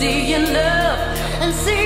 See in love and see